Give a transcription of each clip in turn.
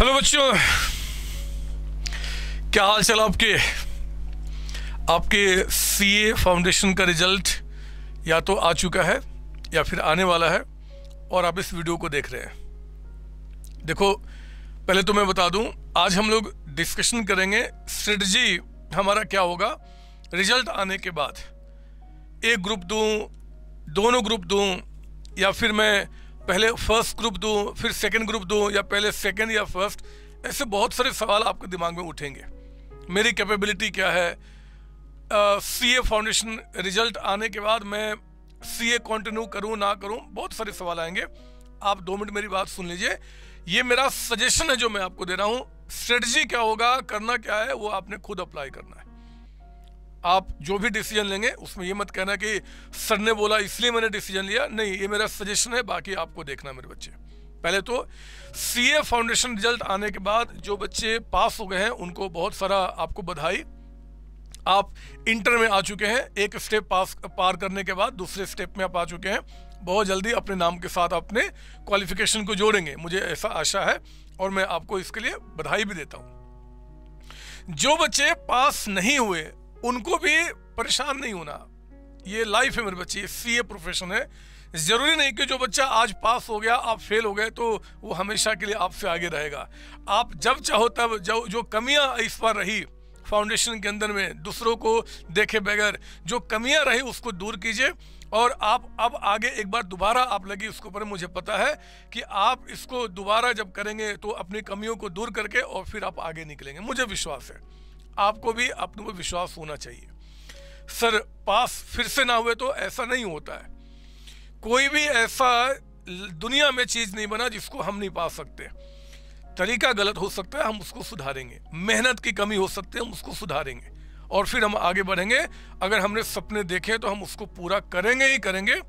Hello बच्चों, क्या हाल चाल आपके आपके सीए फाउंडेशन का रिजल्ट या तो आ चुका है या फिर आने वाला है और आप इस वीडियो को देख रहे हैं। देखो, पहले तो मैं बता दूं, आज हम लोग डिस्कशन करेंगे स्ट्रेटजी हमारा क्या होगा रिजल्ट आने के बाद। एक ग्रुप दूं, दोनों ग्रुप दूं, या फिर मैं पहले फर्स्ट ग्रुप दो फिर सेकंड ग्रुप दो, या पहले सेकंड या फर्स्ट, ऐसे बहुत सारे सवाल आपके दिमाग में उठेंगे। मेरी कैपेबिलिटी क्या है, सीए फाउंडेशन रिजल्ट आने के बाद मैं सीए कंटिन्यू करूं ना करूं, बहुत सारे सवाल आएंगे। आप 2 मिनट मेरी बात सुन लीजिए, ये मेरा सजेशन है जो मैं आपको दे रहा हूँ। स्ट्रेटजी क्या होगा, करना क्या है, वो आपने खुद अप्लाई करना है। आप जो भी डिसीजन लेंगे उसमें ये मत कहना कि सर ने बोला इसलिए मैंने डिसीजन लिया, नहीं, ये मेरा सजेशन है, बाकी आपको देखना मेरे बच्चे। पहले तो सीए फाउंडेशन रिजल्ट आने के बाद जो बच्चे पास हो गए हैं उनको बहुत सारा आपको बधाई। आप इंटर में आ चुके हैं, एक स्टेप पार करने के बाद दूसरे स्टेप में आप आ चुके हैं। बहुत जल्दी अपने नाम के साथ अपने क्वालिफिकेशन को जोड़ेंगे, मुझे ऐसा आशा है, और मैं आपको इसके लिए बधाई भी देता हूँ। जो बच्चे पास नहीं हुए उनको भी परेशान नहीं होना, ये लाइफ है मेरे बच्चे, सीए प्रोफेशन है। जरूरी नहीं कि जो बच्चा आज पास हो गया आप फेल हो गए तो वो हमेशा के लिए आपसे आगे रहेगा। आप जब चाहो तब जो कमियां इस बार रही फाउंडेशन के अंदर में, दूसरों को देखे बगैर जो कमियां रही उसको दूर कीजिए, और आप अब आगे एक बार दोबारा आप लगी उसके ऊपर, मुझे पता है कि आप इसको दोबारा जब करेंगे तो अपनी कमियों को दूर करके और फिर आप आगे निकलेंगे, मुझे विश्वास है। आपको भी अपने पर विश्वास होना चाहिए। सर पास फिर से ना हुए तो ऐसा नहीं होता है, कोई भी ऐसा दुनिया में चीज़ नहीं बना जिसको हम नहीं पा सकते। तरीका गलत हो सकता है, हम उसको सुधारेंगे, मेहनत की कमी हो सकती है, हम उसको सुधारेंगे और फिर हम आगे बढ़ेंगे। अगर हमने सपने देखे तो हम उसको पूरा करेंगे ही करेंगे,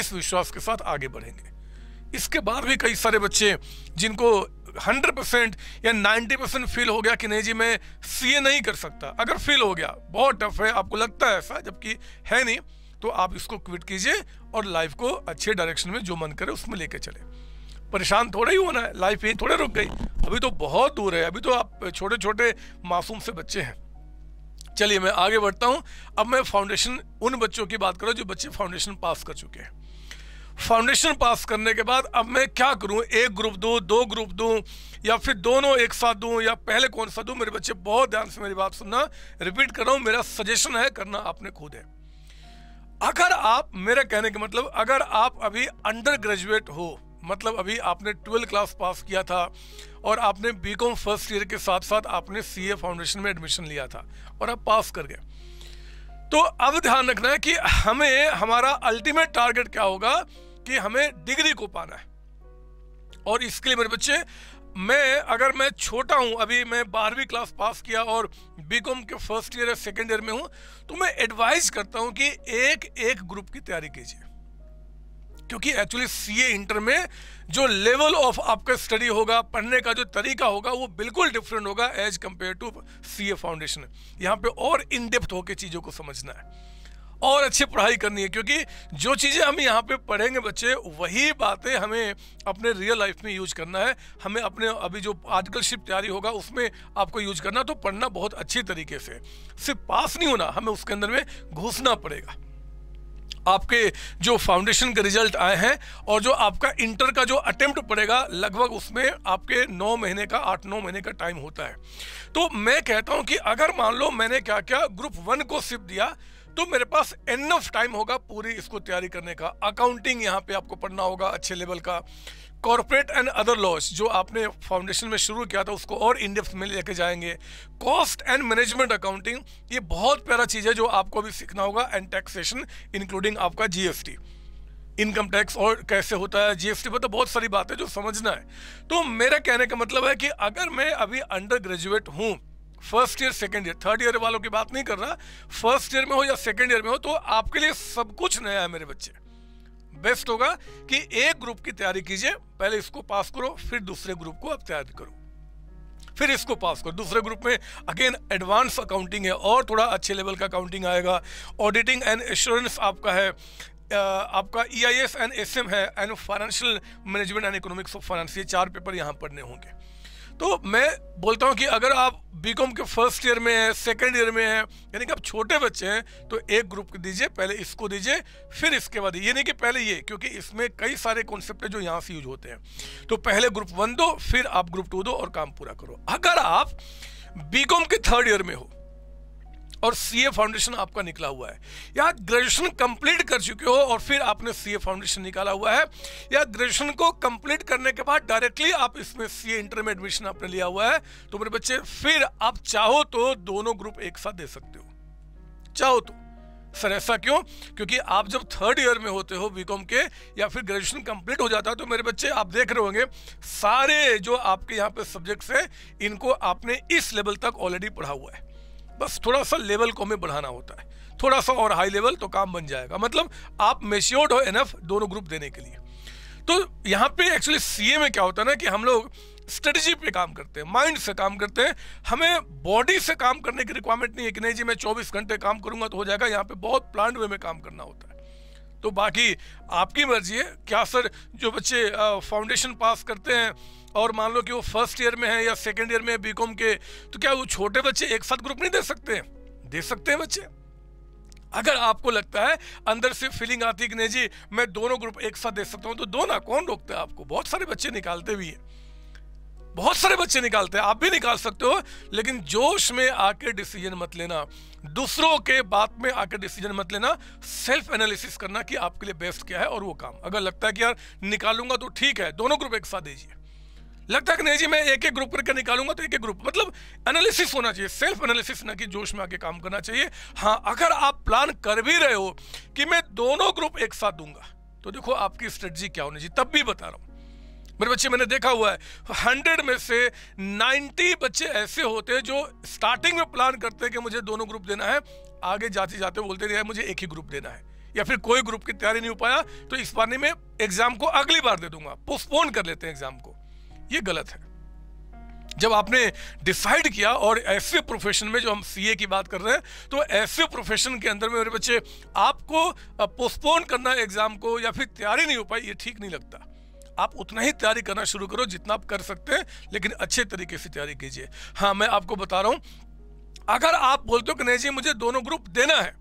इस विश्वास के साथ आगे बढ़ेंगे। इसके बाद भी कई सारे बच्चे जिनको 100% या 90% फेल हो गया कि नहीं जी मैं सीए नहीं कर सकता, अगर फेल हो गया बहुत टफ है आपको लगता है ऐसा, जबकि है नहीं, तो आप इसको क्विट कीजिए और लाइफ को अच्छे डायरेक्शन में जो मन करे उसमें लेके चले। परेशान थोड़ा ही होना है, लाइफ यही थोड़े रुक गई, अभी तो बहुत दूर है, अभी तो आप छोटे छोटे मासूम से बच्चे हैं। चलिए मैं आगे बढ़ता हूँ। अब मैं फाउंडेशन उन बच्चों की बात करूँ जो बच्चे फाउंडेशन पास कर चुके हैं। फाउंडेशन पास करने के बाद अब मैं क्या करूं, एक ग्रुप दूं, दो ग्रुप दूं, या फिर दोनों एक साथ दूं, या पहले कौन सा दूं। मेरे बच्चे बहुत ध्यान से मेरी बात सुनना, रिपीट कर रहा हूं, मेरा सजेशन है, करना आपने खुद है। अगर आप, मेरा कहने का मतलब, अगर आप अभी अंडर ग्रेजुएट हो, मतलब अभी आपने 12th क्लास पास किया था और आपने बीकॉम फर्स्ट ईयर के साथ साथ आपने सीए फाउंडेशन में एडमिशन लिया था और आप पास कर गए, तो अब ध्यान रखना है कि हमें, हमारा अल्टीमेट टारगेट क्या होगा कि हमें डिग्री को पाना है। और इसके लिए मेरे बच्चे, मैं, अगर मैं छोटा हूं, अभी मैं 12वीं क्लास पास किया और बीकॉम के फर्स्ट ईयर या सेकेंड ईयर में हूं, तो मैं एडवाइस करता हूं कि एक एक ग्रुप की तैयारी कीजिए, क्योंकि एक्चुअली सीए इंटर में जो लेवल ऑफ आपका स्टडी होगा, पढ़ने का जो तरीका होगा, वो बिल्कुल डिफरेंट होगा as compared to CA foundation. यहाँ पे और इन डेप्थ होकर चीज़ों को समझना है और अच्छी पढ़ाई करनी है, क्योंकि जो चीज़ें हम यहाँ पे पढ़ेंगे बच्चे, वही बातें हमें अपने रियल लाइफ में यूज करना है। हमें अपने अभी जो आर्टिकलशिप तैयारी होगा उसमें आपको यूज करना, तो पढ़ना बहुत अच्छी तरीके से, सिर्फ पास नहीं होना, हमें उसके अंदर में घुसना पड़ेगा। आपके जो फाउंडेशन के रिजल्ट आए हैं और जो आपका इंटर का जो अटेम्प्ट पड़ेगा, लगभग उसमें आपके 9 महीने का, 8-9 महीने का टाइम होता है। तो मैं कहता हूं कि अगर मान लो मैंने क्या क्या ग्रुप 1 को सिप दिया, तो मेरे पास एनफ टाइम होगा पूरी इसको तैयारी करने का। अकाउंटिंग यहाँ पे आपको पढ़ना होगा अच्छे लेवल का, कॉर्पोरेट एंड अदर लॉस जो आपने फाउंडेशन में शुरू किया था उसको और इंडेप्थ में लेके जाएंगे, कॉस्ट एंड मैनेजमेंट अकाउंटिंग, ये बहुत प्यारा चीज़ है जो आपको भी सीखना होगा, एंड टैक्सेशन इंक्लूडिंग आपका जीएसटी, इनकम टैक्स और कैसे होता है, जीएसटी पर तो बहुत सारी बातें जो समझना है। तो मेरा कहने का मतलब है कि अगर मैं अभी अंडर ग्रेजुएट हूँ, first year second year, third year वालों की बात नहीं कर रहा, फर्स्ट ईयर में हो या सेकेंड ईयर में हो, तो आपके लिए सब कुछ नया है मेरे बच्चे। बेस्ट होगा कि एक ग्रुप की तैयारी कीजिए, पहले इसको पास करो, फिर दूसरे ग्रुप को आप तैयारी करो, फिर इसको पास करो, दूसरे ग्रुप में अगेन एडवांस अकाउंटिंग है और थोड़ा अच्छे लेवल का अकाउंटिंग आएगा, ऑडिटिंग एंड एश्योरेंस आपका है, आपका EIS एंड SM है, and financial management and economics of finance, ये 4 पेपर यहाँ पढ़ने होंगे। तो मैं बोलता हूँ कि अगर आप बीकॉम के फर्स्ट ईयर में हैं, सेकेंड ईयर में हैं, यानी कि आप छोटे बच्चे हैं, तो एक ग्रुप को दीजिए, पहले इसको दीजिए, फिर इसके बाद यानी कि पहले ये, क्योंकि इसमें कई सारे कॉन्सेप्ट हैं जो यहाँ से यूज होते हैं। तो पहले ग्रुप वन दो, फिर आप ग्रुप टू दो और काम पूरा करो। अगर आप बीकॉम के थर्ड ईयर में हो और सीए फाउंडेशन आपका निकला हुआ है, या ग्रेजुएशन कंप्लीट कर चुके हो और फिर आपने सीए फाउंडेशन निकाला हुआ है, या ग्रेजुएशन को कंप्लीट करने के बाद डायरेक्टली आप इसमें सीए इंटर में एडमिशन आपने लिया हुआ है, तो मेरे बच्चे फिर आप चाहो तो दोनों ग्रुप एक साथ दे सकते हो, चाहो तो। सर ऐसा क्यों? क्योंकि आप जब थर्ड ईयर में होते हो बीकॉम के, या फिर ग्रेजुएशन कंप्लीट हो जाता है, तो मेरे बच्चे आप देख रहे होंगे सारे जो आपके यहाँ पे सब्जेक्ट्स हैं इनको आपने इस लेवल तक ऑलरेडी पढ़ा हुआ है, बस थोड़ा सा लेवल को हमें बढ़ाना होता है, थोड़ा सा और हाई लेवल, तो काम बन जाएगा। मतलब आप मेच्योर्ड हो एनफ दोनों ग्रुप देने के लिए। तो यहाँ पे एक्चुअली सीए में क्या होता है ना कि हम लोग स्ट्रेटजी पे काम करते हैं, माइंड से काम करते हैं, हमें बॉडी से काम करने की रिक्वायरमेंट नहीं है कि नहीं जी मैं 24 घंटे काम करूंगा तो हो जाएगा। यहाँ पे बहुत प्लान्ड वे में काम करना होता है। तो बाकी आपकी मर्जी है। क्या सर जो बच्चे फाउंडेशन पास करते हैं और मान लो कि वो फर्स्ट ईयर में है या सेकेंड ईयर में है बीकॉम के, तो क्या वो छोटे बच्चे एक साथ ग्रुप नहीं दे सकते हैं? दे सकते हैं बच्चे। अगर आपको लगता है अंदर से फीलिंग आती है कि नहीं जी मैं दोनों ग्रुप एक साथ दे सकता हूँ, तो दो ना, कौन रोकता है आपको? बहुत सारे बच्चे निकालते भी हैं, बहुत सारे बच्चे निकालते हैं, आप भी निकाल सकते हो। लेकिन जोश में आके डिसीजन मत लेना, दूसरों के बात में आके डिसीजन मत लेना, सेल्फ एनालिसिस करना कि आपके लिए बेस्ट क्या है और वो काम। अगर लगता है कि यार निकालूंगा तो ठीक है, दोनों ग्रुप एक साथ दीजिए। लगता है कि नहीं जी मैं एक एक ग्रुप करके निकालूंगा तो एक एक ग्रुप, मतलब एनालिसिस होना चाहिए, सेल्फ एनालिसिस, ना कि जोश में आके काम करना चाहिए। हाँ, अगर आप प्लान कर भी रहे हो कि मैं दोनों ग्रुप एक साथ दूंगा, तो देखो आपकी स्ट्रेटजी क्या होनी चाहिए। तब भी बता रहा हूँ मेरे बच्चे, मैंने देखा हुआ है 100 में से 90 बच्चे ऐसे होते हैं जो स्टार्टिंग में प्लान करते हैं कि मुझे दोनों ग्रुप देना है, आगे जाते जाते बोलते हैं मुझे एक ही ग्रुप देना है, या फिर कोई ग्रुप की तैयारी नहीं हो पाया तो इस बार में एग्जाम को अगली बार दे दूंगा, पोस्टपोन कर लेते हैं एग्जाम को। ये गलत है। जब आपने डिसाइड किया, और ऐसे प्रोफेशन में जो हम सीए की बात कर रहे हैं, तो ऐसे प्रोफेशन के अंदर में मेरे बच्चे आपको पोस्टपोन करना एग्जाम को या फिर तैयारी नहीं हो पाई, ये ठीक नहीं लगता। आप उतना ही तैयारी करना शुरू करो जितना आप कर सकते हैं, लेकिन अच्छे तरीके से तैयारी कीजिए। हाँ, मैं आपको बता रहा हूं, अगर आप बोलते हो कि नहीं जी मुझे दोनों ग्रुप देना है,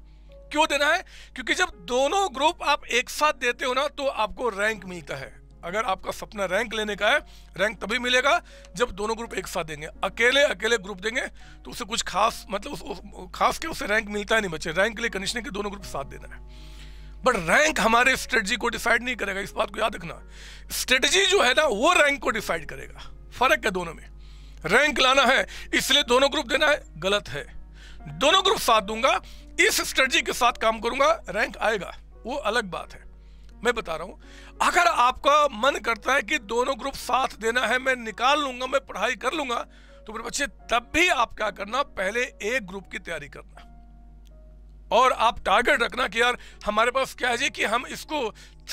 क्यों देना है? क्योंकि जब दोनों ग्रुप आप एक साथ देते हो ना, तो आपको रैंक मिलता है। अगर आपका सपना रैंक लेने का है, रैंक तभी मिलेगा जब दोनों ग्रुप एक साथ देंगे। अकेले अकेले ग्रुप देंगे तो उसे कुछ खास, मतलब खास के उसे रैंक मिलता ही नहीं बच्चे। रैंक के लिए कंडीशन के दोनों ग्रुप साथ देना है, बट रैंक हमारे स्ट्रेटजी को डिसाइड नहीं करेगा। इस बात को याद रखना, स्ट्रेटजी जो है ना वो रैंक को डिसाइड करेगा। फर्क है दोनों में। रैंक लाना है इसलिए दोनों ग्रुप देना है, गलत है। दोनों ग्रुप साथ दूंगा, इस स्ट्रेटजी के साथ काम करूंगा, रैंक आएगा, वो अलग बात है। मैं बता रहा हूं, अगर आपका मन करता है कि दोनों ग्रुप साथ देना है, मैं निकाल लूंगा, मैं पढ़ाई कर लूंगा, तो मेरे बच्चे तब भी आप क्या करना, पहले एक ग्रुप की तैयारी करना और आप टारगेट रखना कि यार हमारे पास क्या है जी कि हम इसको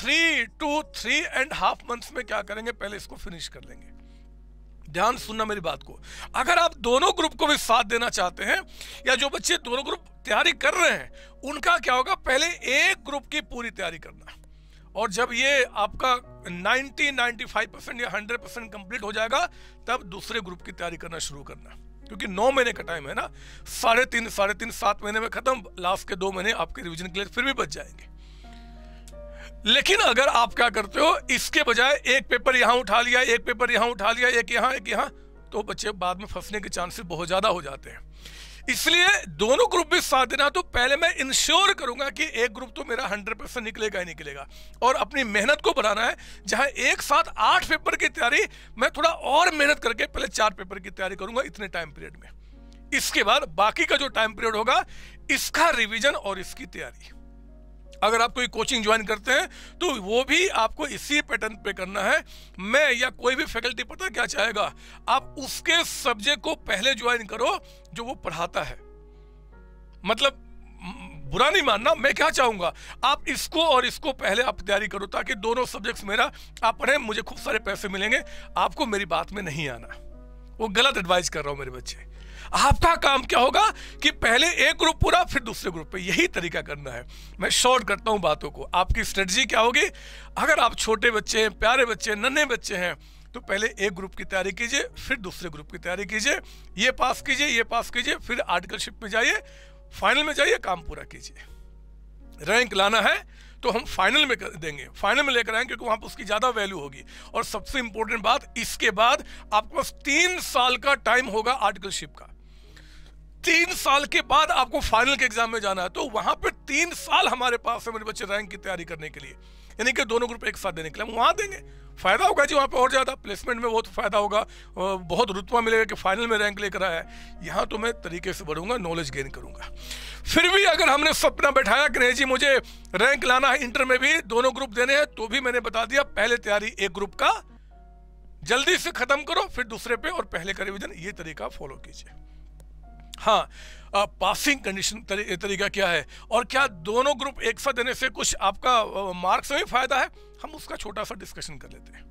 3 to 3.5 मंथ्स में क्या करेंगे, पहले इसको फिनिश कर लेंगे। ध्यान सुनना मेरी बात को। अगर आप दोनों ग्रुप को भी साथ देना चाहते हैं, या जो बच्चे दोनों ग्रुप तैयारी कर रहे हैं, उनका क्या होगा, पहले एक ग्रुप की पूरी तैयारी करना, और जब ये आपका 90-95% या 100% कंप्लीट हो जाएगा, तब दूसरे ग्रुप की तैयारी करना शुरू करना। क्योंकि 9 महीने का टाइम है ना, साढ़े तीन 7 महीने में खत्म, लास्ट के 2 महीने आपके रिवीजन के लिए फिर भी बच जाएंगे। लेकिन अगर आप क्या करते हो, इसके बजाय एक पेपर यहां उठा लिया, एक पेपर यहां उठा लिया, एक यहाँ, तो बच्चे बाद में फंसने के चांसेस बहुत ज्यादा हो जाते हैं। इसलिए दोनों ग्रुप भी साथ देना, तो पहले मैं इंश्योर करूंगा कि एक ग्रुप तो मेरा 100% निकलेगा ही निकलेगा, और अपनी मेहनत को बढ़ाना है। जहां एक साथ 8 पेपर की तैयारी, मैं थोड़ा और मेहनत करके पहले 4 पेपर की तैयारी करूंगा इतने टाइम पीरियड में। इसके बाद बाकी का जो टाइम पीरियड होगा, इसका रिवीजन और इसकी तैयारी। अगर आप कोई कोचिंग ज्वाइन करते हैं तो वो भी आपको इसी पैटर्न पे करना है। मैं या कोई भी फैकल्टी पता क्या चाहेगा, आप उसके सब्जेक्ट को पहले ज्वाइन करो जो वो पढ़ाता है। मतलब बुरा नहीं मानना, मैं क्या चाहूंगा, आप इसको और इसको पहले आप तैयारी करो, ताकि दोनों सब्जेक्ट्स मेरा आप पढ़े, मुझे खूब सारे पैसे मिलेंगे। आपको मेरी बात में नहीं आना, वो गलत एडवाइस कर रहा हूं मेरे बच्चे। आपका काम क्या होगा कि पहले एक ग्रुप पूरा, फिर दूसरे ग्रुप पे, यही तरीका करना है। मैं शॉर्ट करता हूं बातों को। आपकी स्ट्रेटजी क्या होगी? अगर आप छोटे बच्चे हैं, प्यारे बच्चे हैं, नन्हे बच्चे हैं, तो पहले एक ग्रुप की तैयारी कीजिए, फिर दूसरे ग्रुप की तैयारी कीजिए, ये पास कीजिए, ये पास कीजिए, फिर आर्टिकलशिप में जाइए, फाइनल में जाइए, काम पूरा कीजिए। रैंक लाना है तो हम फाइनल में देंगे, फाइनल में लेकर आएंगे क्योंकि वहाँ पर उसकी ज़्यादा वैल्यू होगी। और सबसे इम्पोर्टेंट बात, इसके बाद आपके पास 3 साल का टाइम होगा आर्टिकलशिप का। 3 साल के बाद आपको फाइनल के एग्जाम में जाना है, तो वहाँ पर 3 साल हमारे पास है मेरे बच्चे रैंक की तैयारी करने के लिए, यानी कि दोनों ग्रुप एक साथ देने के लिए हम वहाँ देंगे। फायदा होगा जी वहाँ पे, और ज़्यादा प्लेसमेंट में बहुत फायदा होगा, बहुत रुतबा मिलेगा कि फाइनल में रैंक लेकर आया है। यहाँ तो मैं तरीके से बढ़ूंगा, नॉलेज गेन करूँगा। फिर भी अगर हमने सपना बैठाया कि नहीं जी मुझे रैंक लाना है, इंटर में भी दोनों ग्रुप देने हैं, तो भी मैंने बता दिया पहले तैयारी एक ग्रुप का जल्दी से ख़त्म करो, फिर दूसरे पे और पहले का रिविजन, ये तरीका फॉलो कीजिए। हाँ, पासिंग कंडीशन तरीका क्या है, और क्या दोनों ग्रुप एक साथ देने से कुछ आपका मार्क्स में फायदा है, हम उसका छोटा सा डिस्कशन कर लेते हैं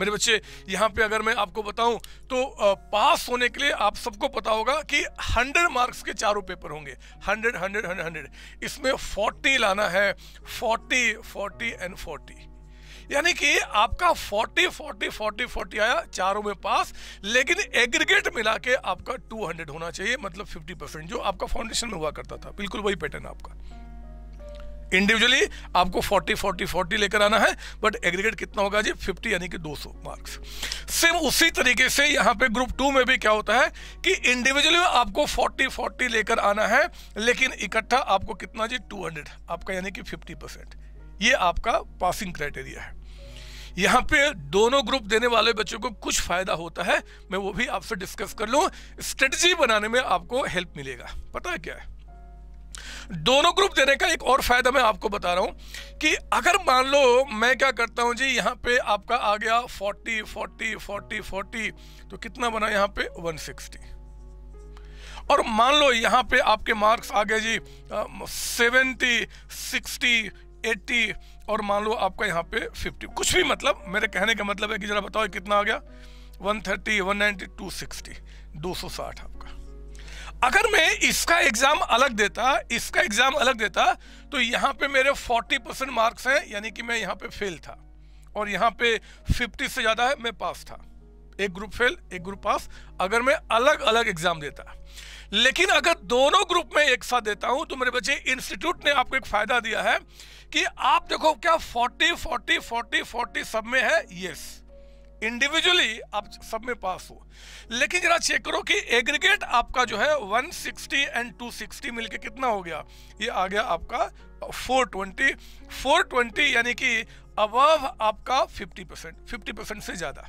मेरे बच्चे। यहाँ पे अगर मैं आपको बताऊं तो पास होने के लिए आप सबको पता होगा कि 100 मार्क्स के चारों पेपर होंगे, 100 100 100 100। इसमें 40 लाना है, 40 40 एंड 40, यानी कि आपका 40 40 40 40 आया चारों में पास, लेकिन एग्रीगेट मिला के आपका 200 होना चाहिए, मतलब 50% जो आपका फाउंडेशन में हुआ करता था, बिल्कुल वही पैटर्न आपका। इंडिविजुअली आपको 40 40 40 लेकर आना है, बट एग्रीगेट कितना होगा जी, 50, यानी कि 200 मार्क्स। सेम उसी तरीके से यहाँ पे ग्रुप 2 में भी क्या होता है कि इंडिविजुअली आपको 40 40 लेकर आना है, लेकिन इकट्ठा आपको कितना जी, 200 आपका, यानी कि 50%। ये आपका पासिंग क्राइटेरिया है। यहाँ पे दोनों ग्रुप देने वाले बच्चों को कुछ फायदा होता है, मैं वो भी आपसे डिस्कस कर लूँ, स्ट्रेटजी बनाने में आपको हेल्प मिलेगा। पता है क्या है दोनों ग्रुप देने का एक और फायदा मैं आपको बता रहा हूँ कि अगर मान लो मैं क्या करता हूँ जी, यहाँ पे आपका आ गया 40 40 40 40, तो कितना बना यहाँ पे 160। और मान लो यहाँ पे आपके मार्क्स आ गए जी 70 60 80, और मान लो आपका यहाँ पे 50, कुछ भी, मतलब मेरे कहने का मतलब है कि जरा बताओ कितना आ गया, 130 190 260 260 आपका। अगर मैं इसका एग्जाम अलग देता, इसका एग्जाम अलग देता, तो यहाँ पे मेरे 40% मार्क्स हैं, यानी कि मैं यहाँ पे फेल था, और यहाँ पे 50 से ज़्यादा है, मैं पास था। एक ग्रुप फेल, एक ग्रुप पास, अगर मैं अलग अलग एग्जाम देता। लेकिन अगर दोनों ग्रुप में एक साथ देता हूं तो मेरे बच्चे, इंस्टीट्यूट ने आपको एक फायदा दिया है कि आप देखो क्या 40 40 40 40 सब में है, यस, इंडिविजुअली आप सब में पास हो, लेकिन जरा चेक करो कि एग्रीगेट आपका जो है 160 एंड 260 मिलके कितना हो गया, ये आ गया आपका 420 420, यानी कि अबव आपका 50% से ज़्यादा।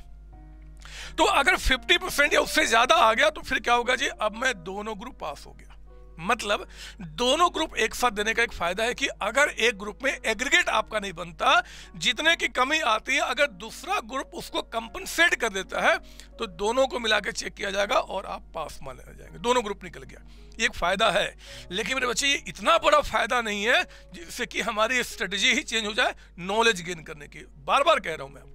तो अगर 50% या उससे ज्यादा आ गया तो फिर क्या होगा जी, अब मैं दोनों ग्रुप पास हो गया। मतलब दोनों ग्रुप एक साथ देने का एक फायदा है कि अगर एक ग्रुप में एग्रीगेट आपका नहीं बनता, जितने की कमी आती है, अगर दूसरा ग्रुप उसको कंपनसेट कर देता है तो दोनों को मिला के चेक किया जाएगा और आप पास माने जाएंगे, दोनों ग्रुप निकल गया। ये एक फायदा है, लेकिन मेरे बच्चे ये इतना बड़ा फायदा नहीं है जिससे कि हमारी स्ट्रेटेजी ही चेंज हो जाए नॉलेज गेन करने की। बार बार कह रहा हूं मैं आपको,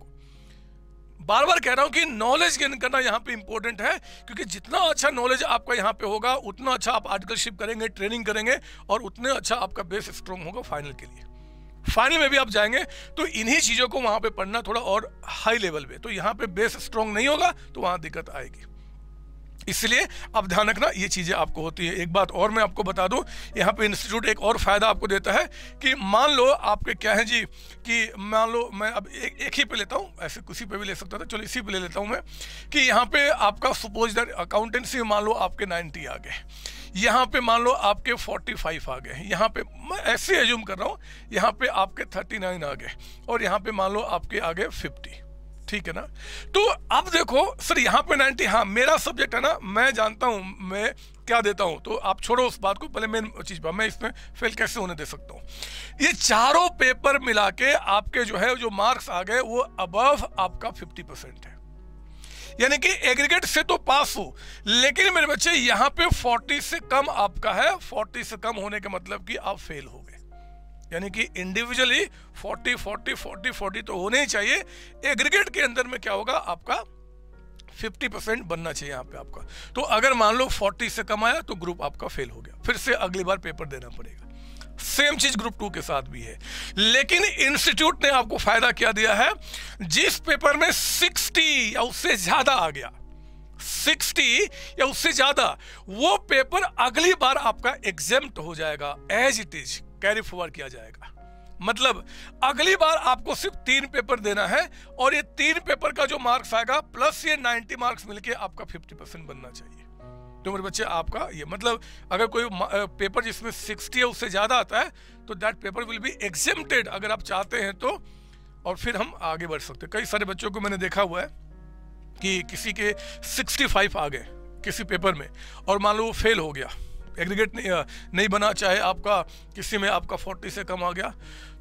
बार बार कह रहा हूं कि नॉलेज गेन करना यहाँ पे इंपॉर्टेंट है, क्योंकि जितना अच्छा नॉलेज आपका यहाँ पे होगा, उतना अच्छा आप आर्टिकलशिप करेंगे, ट्रेनिंग करेंगे, और उतने अच्छा आपका बेस स्ट्रॉन्ग होगा फाइनल के लिए। फाइनल में भी आप जाएंगे तो इन्हीं चीज़ों को वहाँ पे पढ़ना थोड़ा और हाई लेवल पे, तो यहाँ पे बेस स्ट्रॉन्ग नहीं होगा तो वहाँ दिक्कत आएगी, इसलिए आप ध्यान रखना, ये चीज़ें आपको होती है। एक बात और मैं आपको बता दूं, यहाँ पे इंस्टीट्यूट एक और फ़ायदा आपको देता है कि मान लो आपके क्या है जी, कि मान लो मैं अब एक ही पे लेता हूँ, ऐसे किसी पे भी ले सकता था, चलो इसी पे ले लेता हूँ मैं, कि यहाँ पे आपका सपोज दैट अकाउंटेंसी में मान लो आपके 90 आ गए, यहाँ पर मान लो आपके 45 आ गए, यहाँ पर मैं ऐसे एज्यूम कर रहा हूँ, यहाँ पर आपके 39 आ गए, और यहाँ पर मान लो आपके आ गए 50, ठीक है ना। तो अब देखो सर यहाँ पे 90, हाँ मेरा सब्जेक्ट है ना, मैं जानता हूँ मैं क्या देता हूँ, तो आप छोड़ो उस बात को, पहले मेन चीज़ पर मैं इसमें फेल कैसे होने दे सकता हूँ। ये चारों पेपर मिला के आपके जो है जो मार्क्स आ गए वो अबव आपका 50% है, यानी कि एग्रीगेट से तो पास हो, लेकिन मेरे बच्चे यहाँ पे 40 से कम आपका है, 40 से कम होने का मतलब कि आप फेल हो गए, यानी कि इंडिविजुअली 40 40 40 40 तो होने ही चाहिए, एग्रीगेट के अंदर में क्या होगा आपका 50% बनना चाहिए यहाँ पे आपका। तो अगर मान लो 40 से कम आया तो ग्रुप आपका फेल हो गया, फिर से अगली बार पेपर देना पड़ेगा। सेम चीज ग्रुप 2 के साथ भी है, लेकिन इंस्टीट्यूट ने आपको फायदा क्या दिया है, जिस पेपर में 60 या उससे ज्यादा आ गया, 60 या उससे ज्यादा, वो पेपर अगली बार आपका एग्जेम्प्ट हो जाएगा, as it is carry forward किया जाएगा। मतलब अगली बार आपको सिर्फ 3 पेपर देना है और ये 3 पेपर का जो मार्क्स आएगा प्लस ये 90 मार्क्स मिलके आपका 50% बनना चाहिए। तो मेरे बच्चे आपका ये मतलब अगर कोई पेपर जिसमें 60 या उससे ज्यादा आता है तो that paper will be exempted, अगर आप चाहते हैं तो, और फिर हम आगे बढ़ सकते हैं। कई सारे बच्चों को मैंने देखा हुआ है कि किसी के 65 आ गए किसी पेपर में और मान लो वो फेल हो गया, एग्रीगेट नहीं बना, चाहे आपका किसी में आपका 40 से कम आ गया,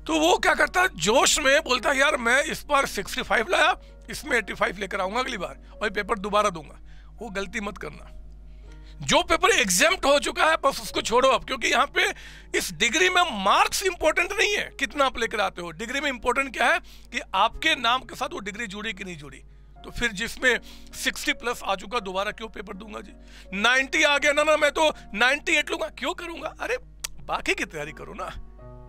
तो वो क्या करता है, जोश में बोलता है यार मैं इस बार 65 लाया, इसमें 85 लेकर आऊँगा अगली बार और पेपर दोबारा दूंगा। वो गलती मत करना, जो पेपर एग्जेम्प्ट हो चुका है बस उसको छोड़ो आप, क्योंकि यहाँ पे इस डिग्री में मार्क्स इंपॉर्टेंट नहीं है कितना आप लेकर आते हो, डिग्री में इंपॉर्टेंट क्या है कि आपके नाम के साथ वो डिग्री जुड़ी कि नहीं जुड़ी। तो फिर जिसमें 60 प्लस आ चुका दोबारा क्यों पेपर दूंगा जी, 90 आ गया ना मैं तो 98 लूंगा, क्यों करूंगा, अरे बाकी की तैयारी करो ना,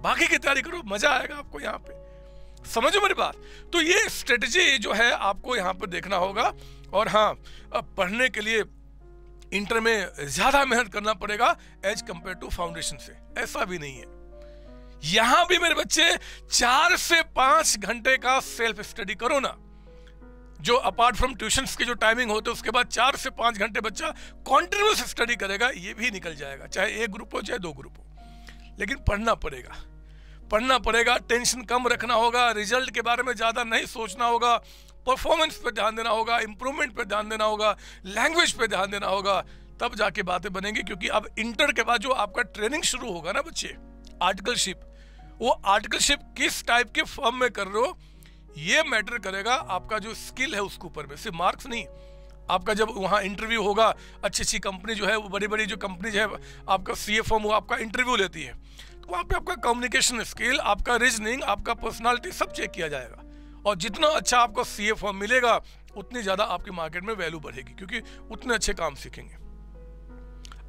बाकी की तैयारी करो, मजा आएगा आपको यहाँ पे। समझो मेरी बात, तो ये स्ट्रेटजी जो है आपको यहाँ पर देखना होगा। और हाँ, अब पढ़ने के लिए इंटर में ज्यादा मेहनत करना पड़ेगा एज कंपेयर टू फाउंडेशन से, ऐसा भी नहीं है। यहाँ भी मेरे बच्चे 4 से 5 घंटे का सेल्फ स्टडी करो ना, जो अपार्ट फ्रॉम ट्यूशंस के जो टाइमिंग होते हैं उसके बाद 4 से 5 घंटे बच्चा कॉन्टिन्यूस स्टडी करेगा, ये भी निकल जाएगा, चाहे एक ग्रुप हो चाहे 2 ग्रुप हो, लेकिन पढ़ना पड़ेगा, पढ़ना पड़ेगा। टेंशन कम रखना होगा, रिजल्ट के बारे में ज़्यादा नहीं सोचना होगा, परफॉर्मेंस पर ध्यान देना होगा, इम्प्रूवमेंट पर ध्यान देना होगा, लैंग्वेज पर ध्यान देना होगा, तब जाके बातें बनेंगी। क्योंकि अब इंटर के बाद जो आपका ट्रेनिंग शुरू होगा ना बच्चे, आर्टिकलशिप, वो आर्टिकलशिप किस टाइप के फॉर्म में कर रहे हो ये मैटर करेगा, आपका जो स्किल है उसके ऊपर में, सिर्फ मार्क्स नहीं। आपका जब वहाँ इंटरव्यू होगा, अच्छी अच्छी कंपनी जो है, वो बड़ी बड़ी जो कंपनी जो है आपका सीए फर्म, वो आपका इंटरव्यू लेती है, तो वहाँ पे आपका कम्युनिकेशन स्किल, आपका रीजनिंग, आपका पर्सनालिटी सब चेक किया जाएगा। और जितना अच्छा आपको सीए फर्म मिलेगा उतनी ज़्यादा आपकी मार्केट में वैल्यू बढ़ेगी, क्योंकि उतने अच्छे काम सीखेंगे।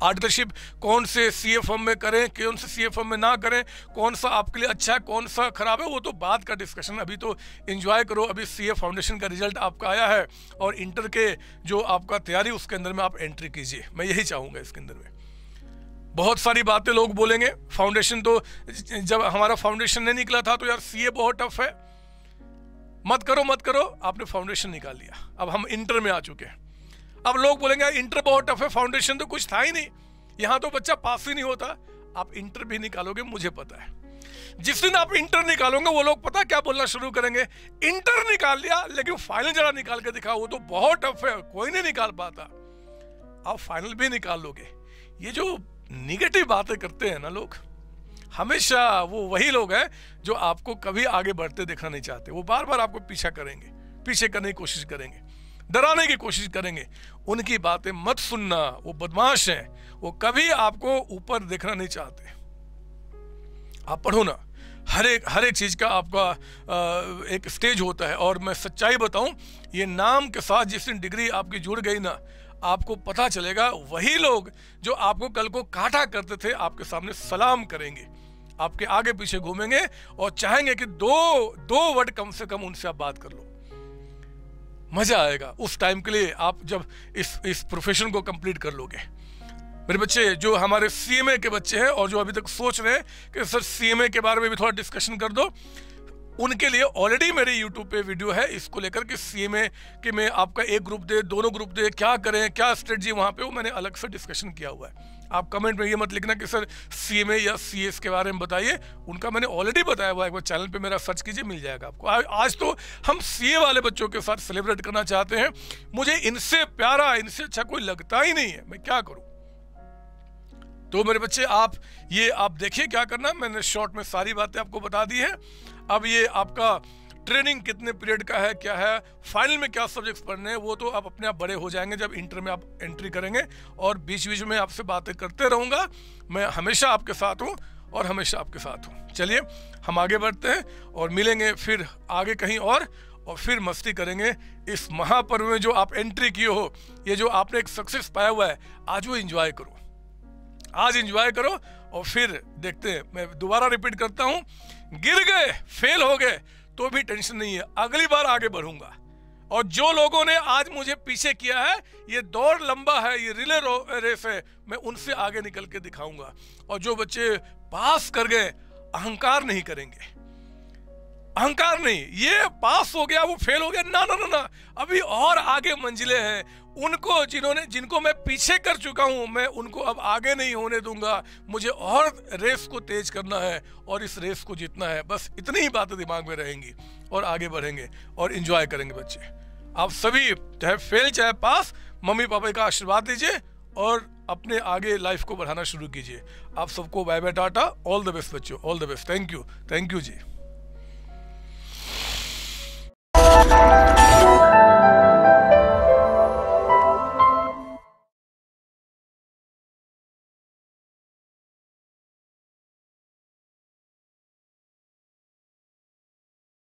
आर्टिकलशिप कौन से सीए फर्म में करें, कौन से सीए फर्म में ना करें, कौन सा आपके लिए अच्छा है कौन सा खराब है, वो तो बाद का डिस्कशन, अभी तो एंजॉय करो। अभी सीए फाउंडेशन का रिजल्ट आपका आया है और इंटर के जो आपका तैयारी उसके अंदर में आप एंट्री कीजिए, मैं यही चाहूँगा। इसके अंदर में बहुत सारी बातें लोग बोलेंगे, फाउंडेशन तो जब हमारा फाउंडेशन नहीं निकला था तो यार सीए बहुत टफ है, मत करो मत करो, आपने फाउंडेशन निकाल लिया, अब हम इंटर में आ चुके हैं। अब लोग बोलेंगे इंटर बहुत टफ है, फाउंडेशन तो कुछ था ही नहीं, यहाँ तो बच्चा पास ही नहीं होता। आप इंटर भी निकालोगे, मुझे पता है, जिस दिन आप इंटर निकालोगे वो लोग पता क्या बोलना शुरू करेंगे, इंटर निकाल लिया लेकिन फाइनल जरा निकाल के दिखाओ, वो तो बहुत टफ है, कोई नहीं निकाल पाता। आप फाइनल भी निकाल लोगे। ये जो निगेटिव बातें करते हैं ना लोग, हमेशा वो वही लोग हैं जो आपको कभी आगे बढ़ते देखना नहीं चाहते, वो बार बार आपको पीछा करेंगे, पीछे करने की कोशिश करेंगे, डराने की कोशिश करेंगे। उनकी बातें मत सुनना, वो बदमाश हैं, वो कभी आपको ऊपर देखना नहीं चाहते। आप पढ़ो ना, हर एक चीज़ का आपका एक स्टेज होता है। और मैं सच्चाई बताऊं, ये नाम के साथ जिस दिन डिग्री आपकी जुड़ गई ना, आपको पता चलेगा वही लोग जो आपको कल को काटा करते थे आपके सामने सलाम करेंगे, आपके आगे पीछे घूमेंगे और चाहेंगे कि दो वर्ड कम से कम उनसे आप बात कर लो, मजा आएगा। उस टाइम के लिए आप जब इस प्रोफेशन को कंप्लीट कर लोगे। मेरे बच्चे जो हमारे सीएमए के बच्चे हैं और जो अभी तक सोच रहे हैं कि सर सीएमए के बारे में भी थोड़ा डिस्कशन कर दो, उनके लिए ऑलरेडी मेरे यूट्यूब पे वीडियो है इसको लेकर कि सीएमए के में आपका एक ग्रुप दे, दोनों ग्रुप दे, क्या करें, क्या स्ट्रेटजी वहाँ पे, वो मैंने अलग से डिस्कशन किया हुआ है। आप कमेंट में ये मत लिखना कि सर सीएमए या सीएस के बारे में बताइए, उनका मैंने ऑलरेडी बताया हुआ है, एक बार चैनल पे मेरा सर्च कीजिए, मिल जाएगा आपको। आज तो हम सीए वाले बच्चों के साथ सेलिब्रेट करना चाहते हैं। मुझे इनसे प्यारा, इनसे अच्छा कोई लगता ही नहीं है, मैं क्या करूँ। तो मेरे बच्चे आप देखिए क्या करना, मैंने शॉर्ट में सारी बातें आपको बता दी है। अब ये आपका ट्रेनिंग कितने पीरियड का है, क्या है, फाइनल में क्या सब्जेक्ट्स पढ़ने हैं, वो तो आप अपने आप बड़े हो जाएंगे जब इंटर में आप एंट्री करेंगे। और बीच बीच में आपसे बातें करते रहूँगा, मैं हमेशा आपके साथ हूँ और हमेशा आपके साथ हूँ। चलिए हम आगे बढ़ते हैं और मिलेंगे फिर आगे कहीं और फिर मस्ती करेंगे इस महापर्व में जो आप एंट्री किए हो, ये जो आपने एक सक्सेस पाया हुआ है, आज वो एंजॉय करो, आज एंजॉय करो। और फिर देखते हैं, मैं दोबारा रिपीट करता हूं, गिर गए, फेल हो गए तो भी टेंशन नहीं है, अगली बार आगे बढ़ूंगा। और जो लोगों ने आज मुझे पीछे किया है, ये दौड़ लंबा है, ये रिले रेस है, मैं उनसे आगे निकल के दिखाऊंगा। और जो बच्चे पास कर गए, अहंकार नहीं करेंगे, अहंकार नहीं, ये पास हो गया वो फेल हो गया, ना ना ना ना, अभी और आगे मंजिलें हैं। उनको जिन्होंने, जिनको मैं पीछे कर चुका हूं, मैं उनको अब आगे नहीं होने दूंगा, मुझे और रेस को तेज करना है और इस रेस को जीतना है। बस इतनी ही बातें दिमाग में रहेंगी और आगे बढ़ेंगे और एंजॉय करेंगे बच्चे। आप सभी चाहे फेल चाहे पास, मम्मी पापा का आशीर्वाद दीजिए और अपने आगे लाइफ को बढ़ाना शुरू कीजिए। आप सबको bye bye, Tata, all the best बच्चों, all the best, thank you ji.